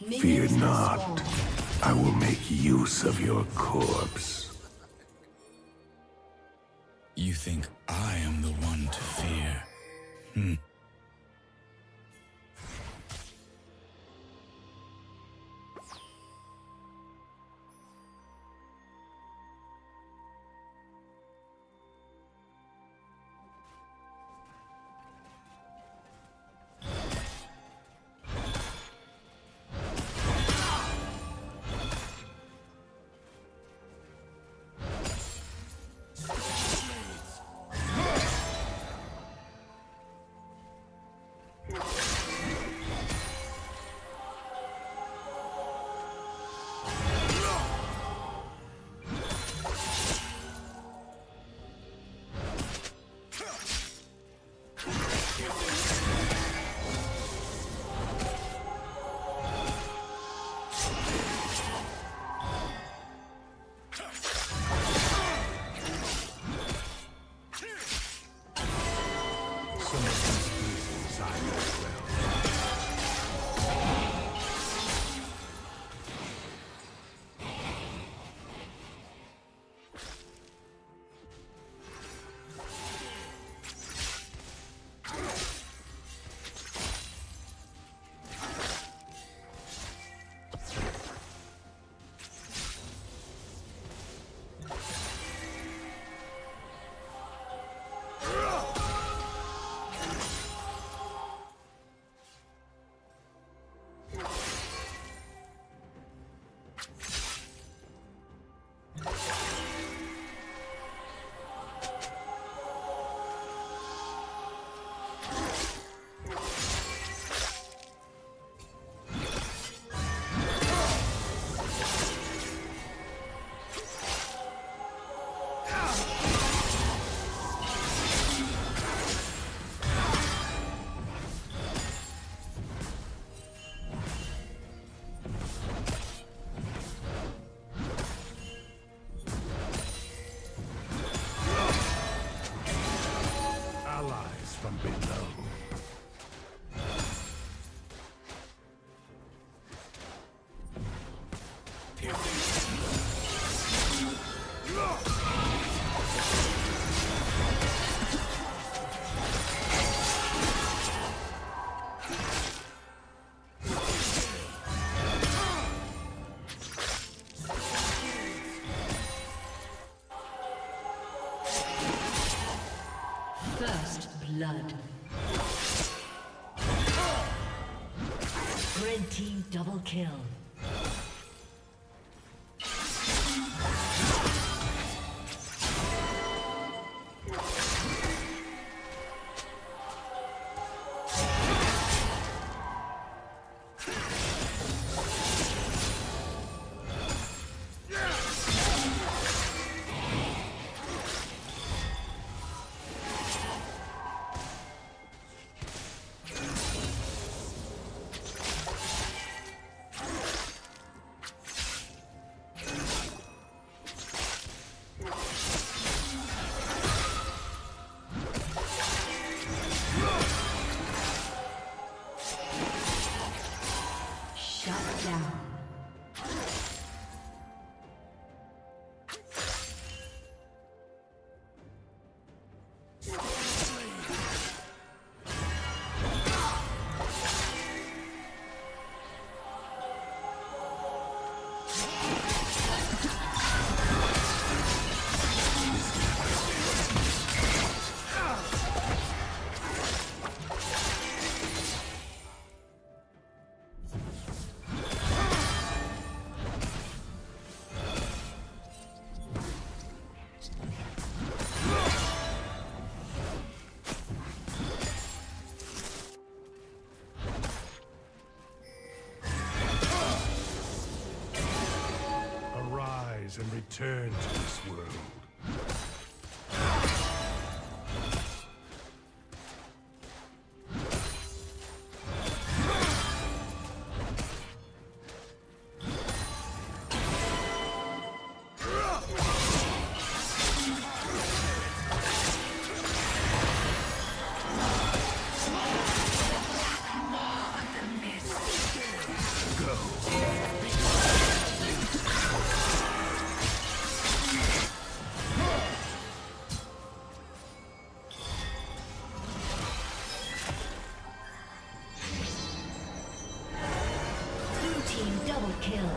Fear not. I will make use of your corpse. You think I am the one to fear? Blood. Red team double kill. And return to this world. Go. team double kill.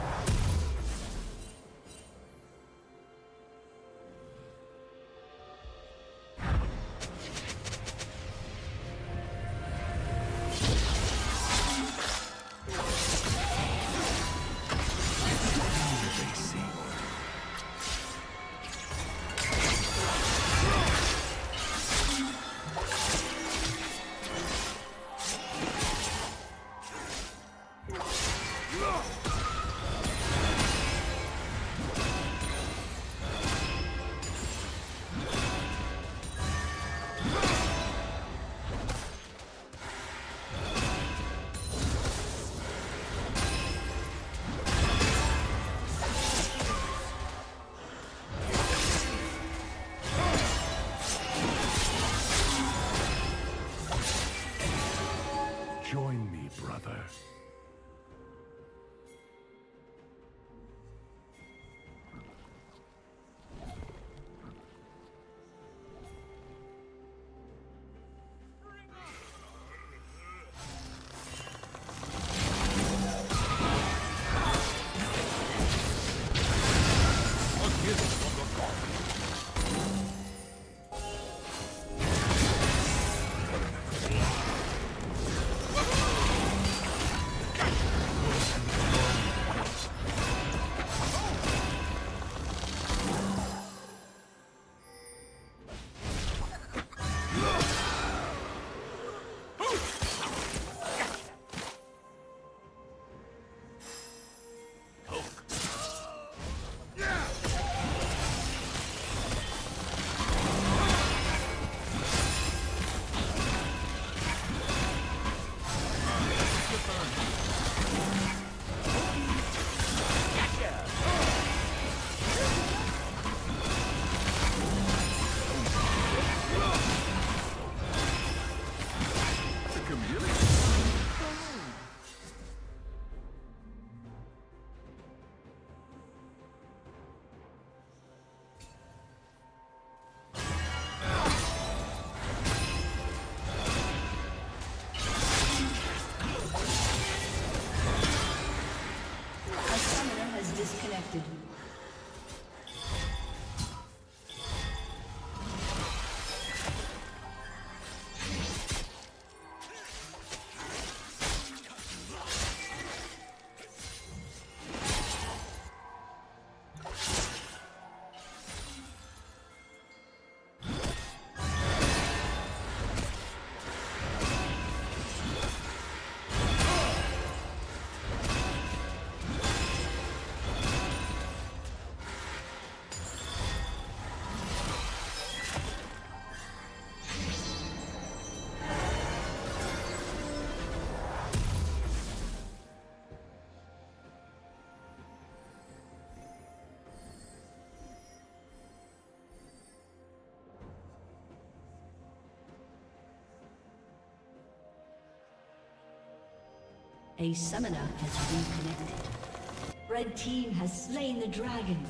Join me, brother. A summoner has reconnected. Red team has slain the dragon.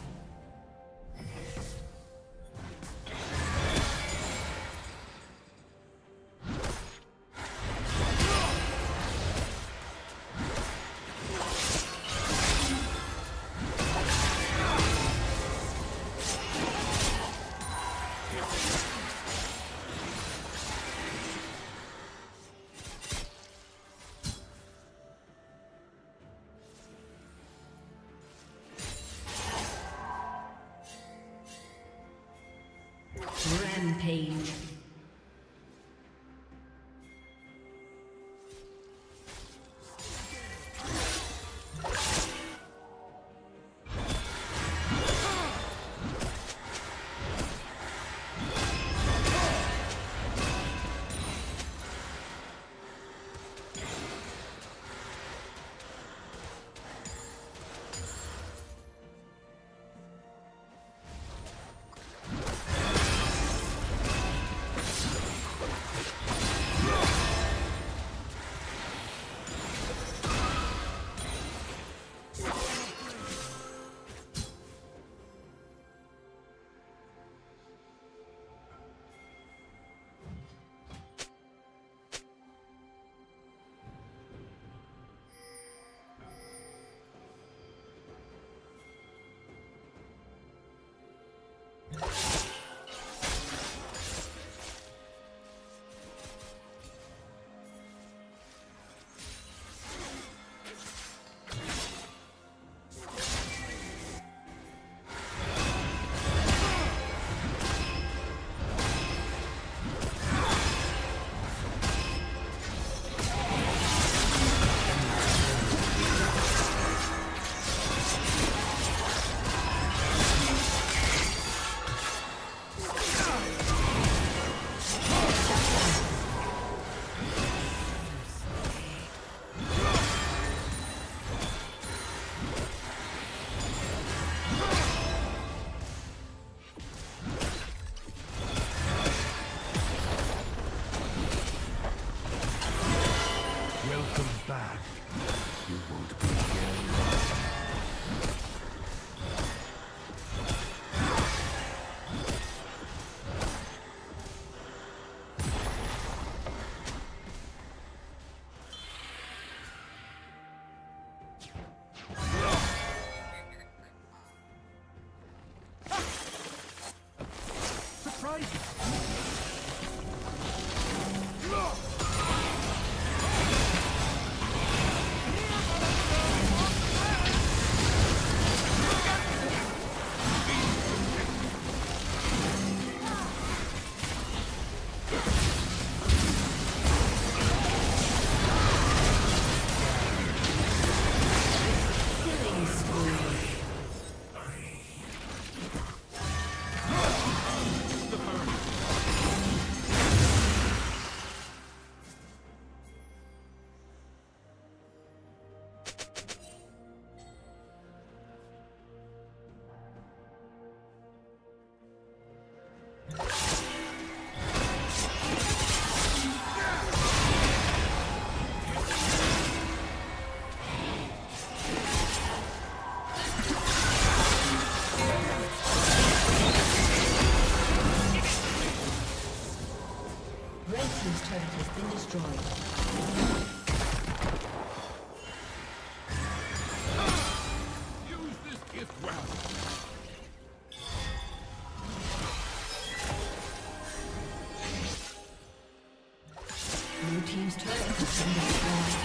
Blue team's turret has been destroyed.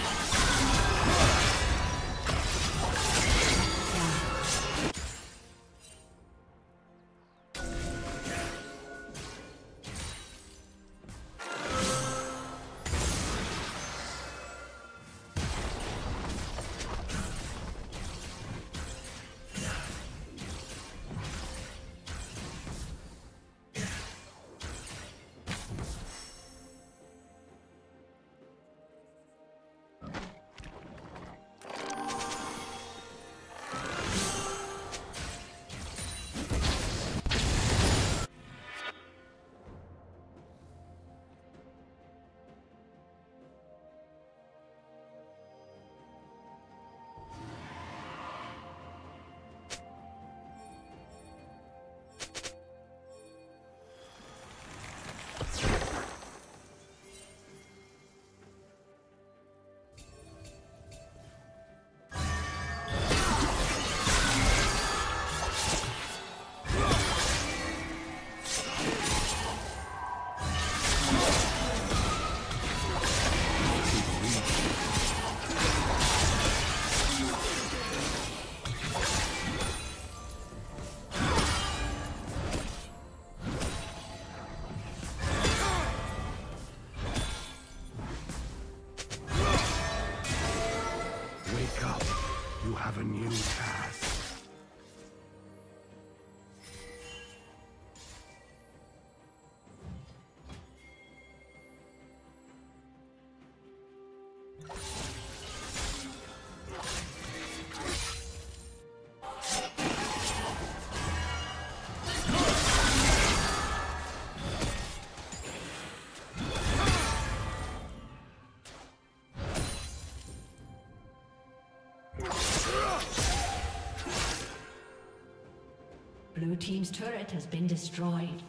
Blue team's turret has been destroyed.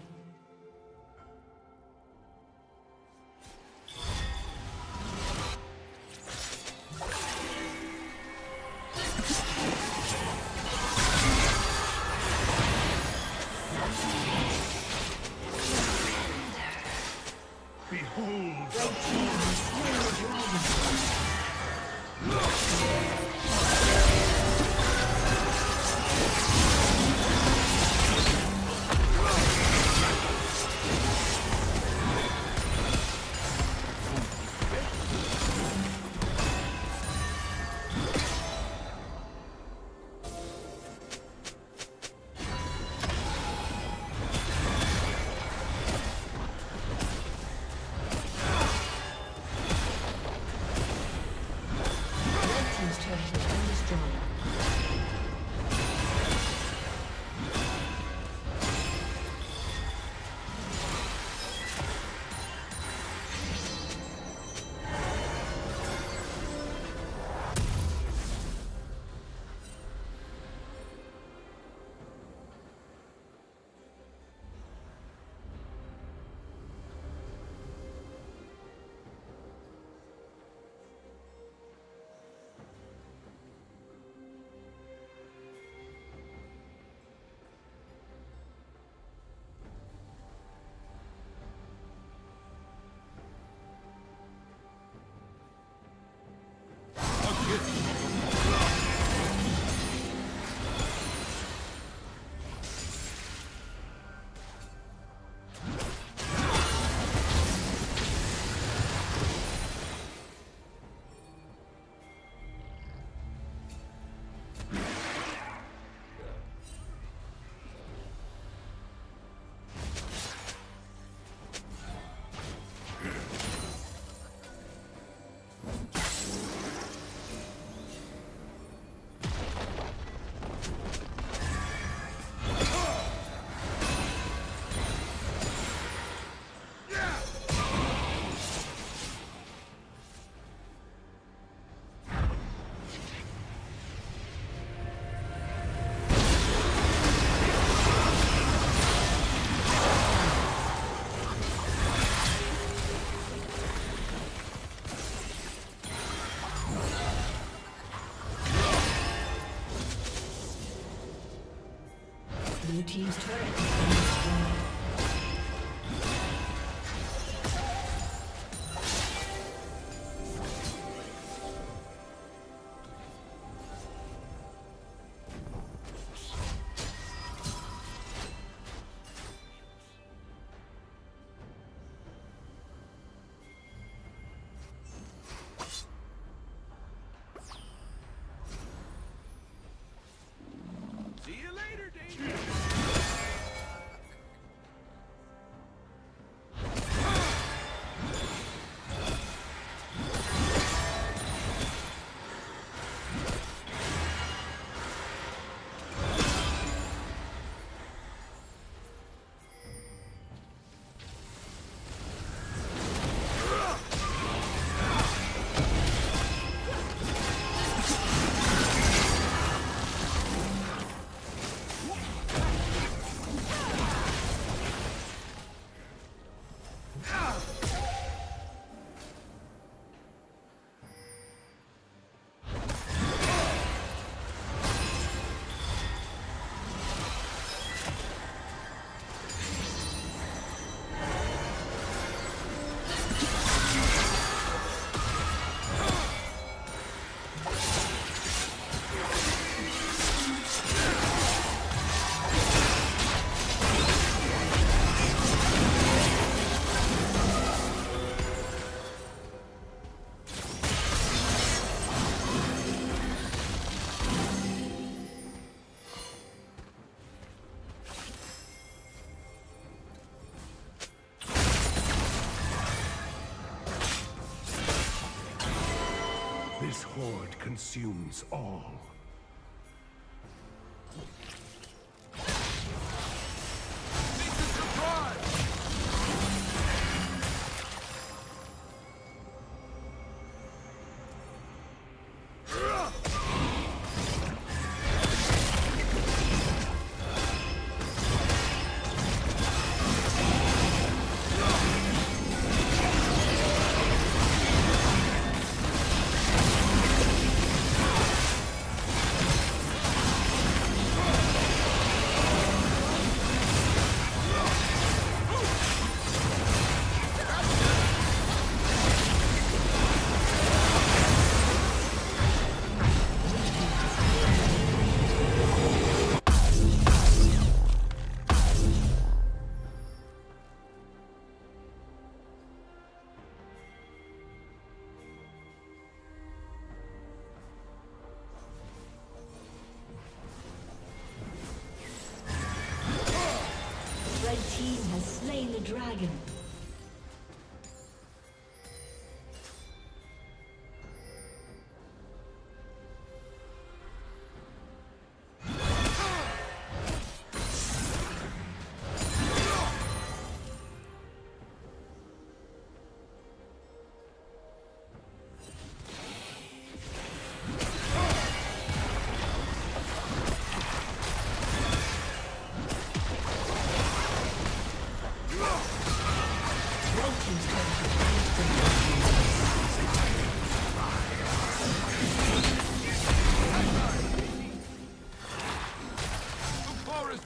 Blue team's turret has been destroyed. Consumes all. Dragon.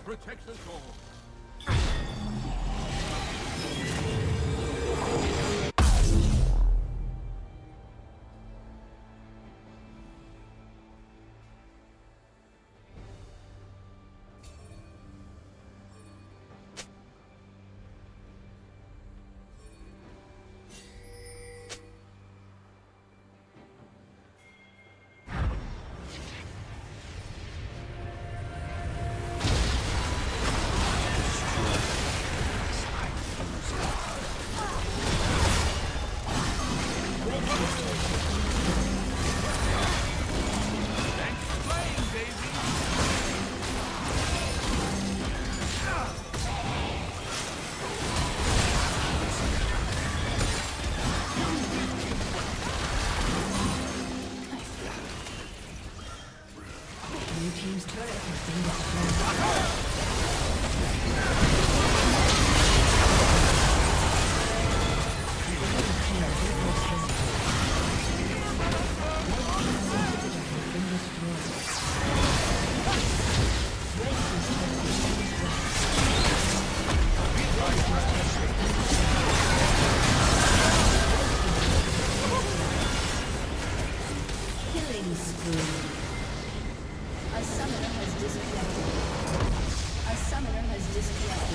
Protect us all. Red team's turret has been destroyed. disconnected. Our summoner has disconnected.